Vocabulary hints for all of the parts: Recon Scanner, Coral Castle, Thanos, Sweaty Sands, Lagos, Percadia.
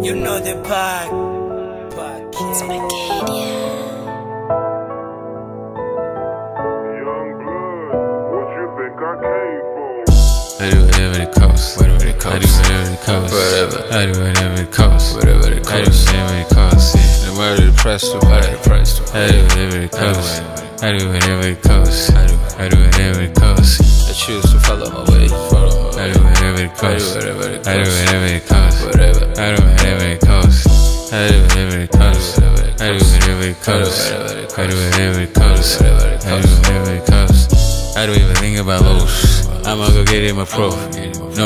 You know the vibe. Percadia. I do whatever it costs. Whatever it costs. I do whatever it costs. Whatever. I do whatever it costs. Whatever it costs. I do whatever it costs. No matter the price to buy the price to buy. I do whatever it costs. I do whatever it costs. I do whatever it costs. I choose to follow my way. I do whatever it costs. I do whatever it costs. I do whatever it costs. I do whatever it costs. I do whatever it costs. I do whatever it costs. I do whatever it costs. I do whatever it costs. I don't even think about those. I'ma go get it, my pro. Not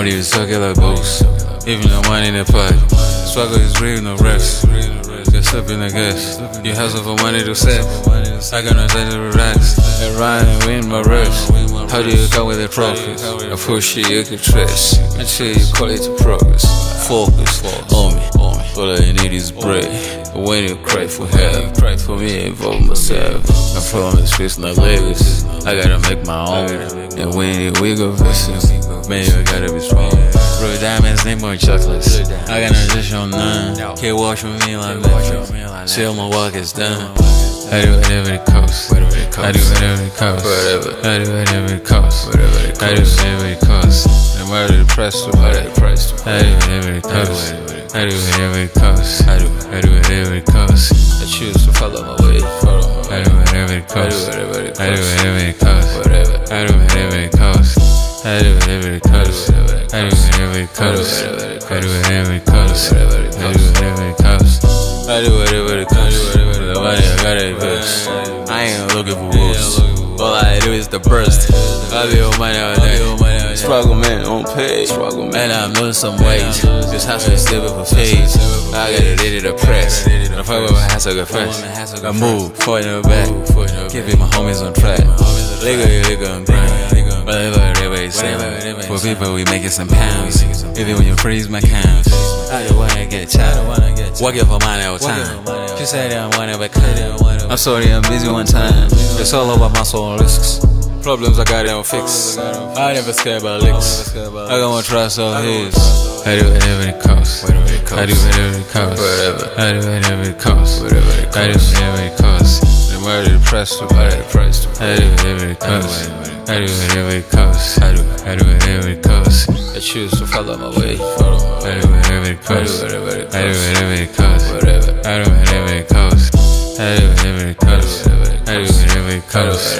even talking like boss. Even the one in the pot. Struggle is real, no rest. Just slipping the gas. You hustle for money to save. I got no time to relax. I run and win my race. How do you go with the profits? I push shit you can trace. Make sure you call it to progress. Focus on me. All I need is bread. But when you cry for help, cry for me, involve myself. I'm from the streets, not Lagos. I gotta make my own. And when it wiggle versus, man, you gotta be strong. Real diamonds need more chocolates. I got no dish on none. Can't watch with me like that. See how my work is done. I do whatever it costs. I do whatever it costs. I do whatever it costs. I do whatever it costs. No matter the price to buy. I do whatever it costs. I do whatever it costs. I do whatever it costs. I choose to follow my way. I do whatever it costs. I do whatever it costs. I do whatever it costs. I do whatever it costs. I do whatever it costs. I do whatever it costs. I do whatever it costs. I do whatever it costs. The money I gotta invest. I ain't looking for wolves. All I do is the burst. I be on money all day. Struggle man on pay. And I'm losing some weight. This house is slipping for fades. I gotta did it a press. I'm fucking with my house like a fresh. I move, forward and back. Keeping my homies on track. Liga on grind. Whatever it's selling. For people we making some pounds. Even when you freeze my counts. I don't wanna get tired. Working for money all time. She said I don't wanna be clean. I'm sorry I'm busy one time. It's all about muscle and risks. Problems I got them fixed. I never scared about licks. I don't wanna trust all his. I do whatever it costs. I do whatever it costs. I do whatever it costs. I do whatever it costs. No matter the price to buy. I do whatever it costs. I do whatever it costs. I do whatever it costs. I choose to follow my way. I do whatever it costs. I do whatever it costs. I do whatever it costs. I do whatever it costs. I do whatever it costs. I do whatever it costs. I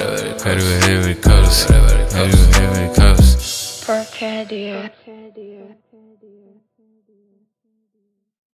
do whatever it costs. Percadia.